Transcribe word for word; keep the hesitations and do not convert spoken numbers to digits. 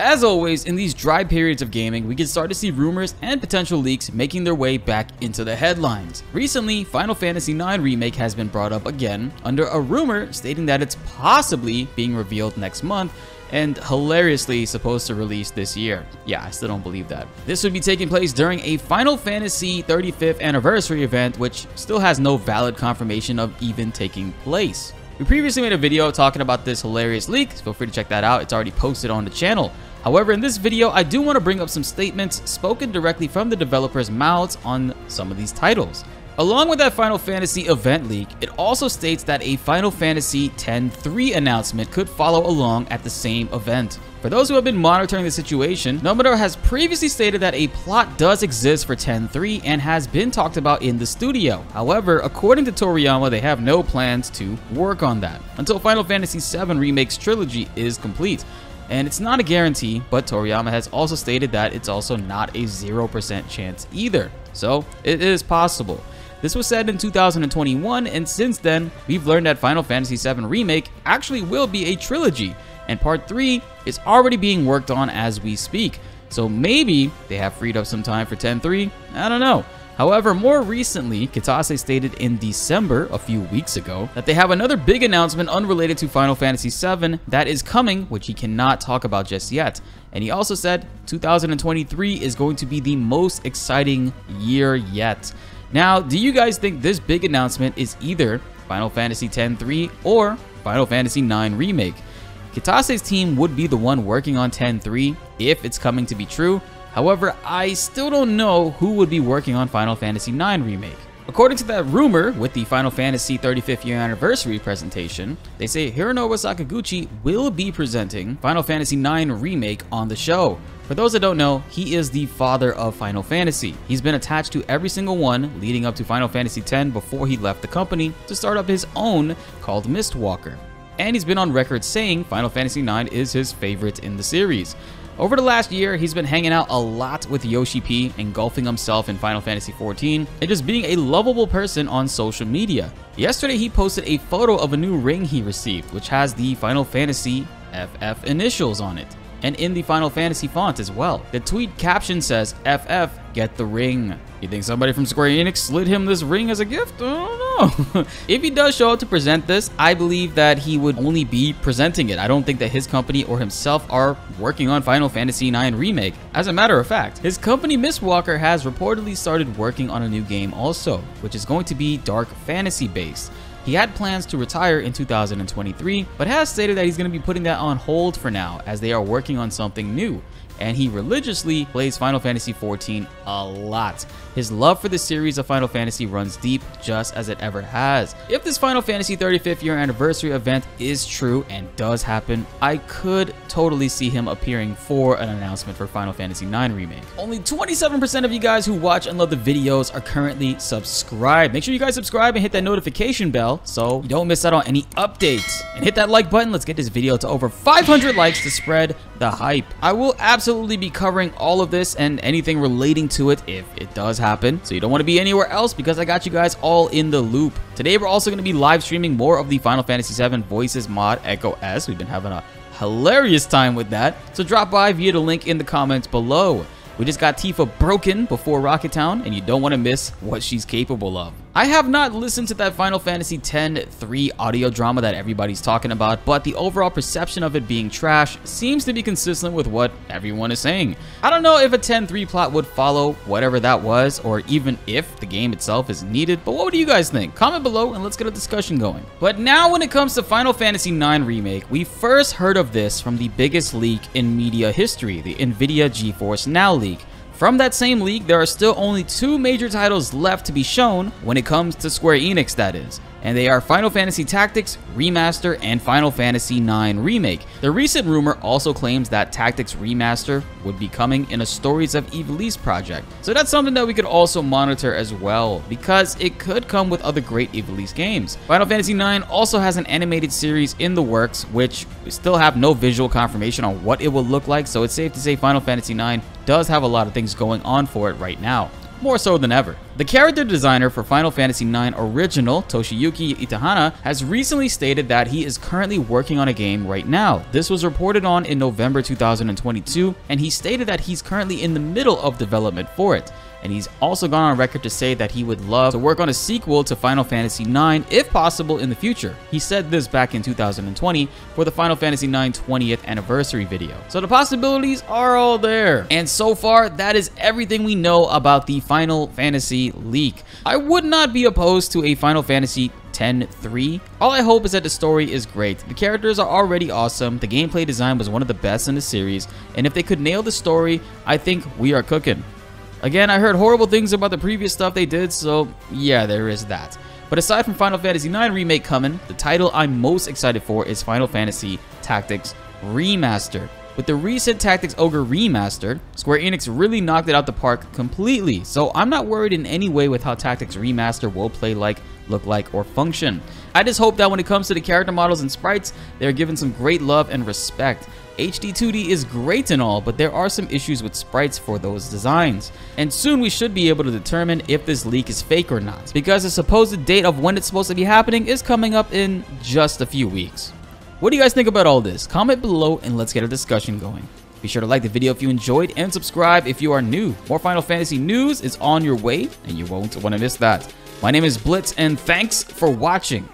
As always, in these dry periods of gaming, we can start to see rumors and potential leaks making their way back into the headlines. Recently, Final Fantasy nine Remake has been brought up again under a rumor stating that it's possibly being revealed next month and hilariously supposed to release this year. Yeah, I still don't believe that. This would be taking place during a Final Fantasy thirty-fifth anniversary event, which still has no valid confirmation of even taking place. We previously made a video talking about this hilarious leak, so feel free to check that out, it's already posted on the channel. However, in this video, I do want to bring up some statements spoken directly from the developers' mouths on some of these titles. Along with that Final Fantasy event leak, it also states that a Final Fantasy X three announcement could follow along at the same event. For those who have been monitoring the situation, Nomura has previously stated that a plot does exist for X three and has been talked about in the studio. However, according to Toriyama, they have no plans to work on that until Final Fantasy seven Remake's trilogy is complete. And it's not a guarantee, but Toriyama has also stated that it's also not a zero percent chance either. So, it is possible. This was said in two thousand twenty-one, and since then, we've learned that Final Fantasy seven Remake actually will be a trilogy, and Part three is already being worked on as we speak. So maybe they have freed up some time for X three, I don't know. However, more recently, Kitase stated in December, a few weeks ago, that they have another big announcement unrelated to Final Fantasy seven that is coming, which he cannot talk about just yet. And he also said two thousand twenty-three is going to be the most exciting year yet. Now, do you guys think this big announcement is either Final Fantasy X three or Final Fantasy nine Remake? Kitase's team would be the one working on X three if it's coming to be true. However, I still don't know who would be working on Final Fantasy nine Remake. According to that rumor with the Final Fantasy thirty-fifth year anniversary presentation, they say Hironobu Sakaguchi will be presenting Final Fantasy nine Remake on the show. For those that don't know, he is the father of Final Fantasy. He's been attached to every single one leading up to Final Fantasy X before he left the company to start up his own called Mistwalker. And he's been on record saying Final Fantasy nine is his favorite in the series. Over the last year, he's been hanging out a lot with Yoshi P, engulfing himself in Final Fantasy fourteen, and just being a lovable person on social media. Yesterday, he posted a photo of a new ring he received, which has the Final Fantasy F F initials on it, and in the Final Fantasy font as well. The tweet caption says, F F, get the ring. You think somebody from Square Enix slid him this ring as a gift? I don't know. If he does show up to present this, I believe that he would only be presenting it. I don't think that his company or himself are working on Final Fantasy nine Remake. As a matter of fact, his company Mistwalker has reportedly started working on a new game also, which is going to be dark fantasy based. He had plans to retire in two thousand twenty-three, but has stated that he's going to be putting that on hold for now as they are working on something new. And he religiously plays Final Fantasy fourteen a lot. His love for the series of Final Fantasy runs deep, just as it ever has. If this Final Fantasy thirty-fifth year anniversary event is true and does happen, I could totally see him appearing for an announcement for Final Fantasy nine Remake. Only twenty-seven percent of you guys who watch and love the videos are currently subscribed. Make sure you guys subscribe and hit that notification bell so you don't miss out on any updates. And hit that like button. Let's get this video to over five hundred likes to spread the hype. I will absolutely Absolutely be covering all of this and anything relating to it if it does happen, so you don't want to be anywhere else because I got you guys all in the loop. Today we're also going to be live streaming more of the Final Fantasy seven Voices mod Echo S. We've been having a hilarious time with that, so drop by via the link in the comments below. We just got Tifa broken before Rocket Town, and you don't want to miss what she's capable of. I have not listened to that Final Fantasy X three audio drama that everybody's talking about, but the overall perception of it being trash seems to be consistent with what everyone is saying. I don't know if a X three plot would follow whatever that was, or even if the game itself is needed, but what do you guys think? Comment below and let's get a discussion going. But now when it comes to Final Fantasy nine Remake, we first heard of this from the biggest leak in media history, the NVIDIA GeForce Now leak. From that same leak, there are still only two major titles left to be shown when it comes to Square Enix, that is. And they are Final Fantasy Tactics Remaster and Final Fantasy nine Remake. The recent rumor also claims that Tactics Remaster would be coming in a Stories of Evilese project. So that's something that we could also monitor as well, because it could come with other great Evilese games. Final Fantasy nine also has an animated series in the works, which we still have no visual confirmation on what it will look like, so it's safe to say Final Fantasy nine does have a lot of things going on for it right now. more so than ever. The character designer for Final Fantasy nine Original, Toshiyuki Itahana, has recently stated that he is currently working on a game right now. This was reported on in November two thousand twenty-two, and he stated that he's currently in the middle of development for it. And he's also gone on record to say that he would love to work on a sequel to Final Fantasy nine if possible in the future. He said this back in two thousand twenty for the Final Fantasy nine twentieth anniversary video. So the possibilities are all there. And so far, that is everything we know about the Final Fantasy leak. I would not be opposed to a Final Fantasy X three. All I hope is that the story is great. The characters are already awesome. The gameplay design was one of the best in the series. And if they could nail the story, I think we are cooking. Again, I heard horrible things about the previous stuff they did, so yeah, there is that. But aside from Final Fantasy nine Remake coming, the title I'm most excited for is Final Fantasy Tactics Remastered. With the recent Tactics Ogre Remastered, Square Enix really knocked it out the park completely, so I'm not worried in any way with how Tactics Remastered will play like, look like, or function. I just hope that when it comes to the character models and sprites, they're given some great love and respect. H D two D is great and all, but there are some issues with sprites for those designs. And soon we should be able to determine if this leak is fake or not, because the supposed date of when it's supposed to be happening is coming up in just a few weeks. What do you guys think about all this? Comment below and let's get a discussion going. Be sure to like the video if you enjoyed and subscribe if you are new. More Final Fantasy news is on your way and you won't want to miss that. My name is Blitz and thanks for watching.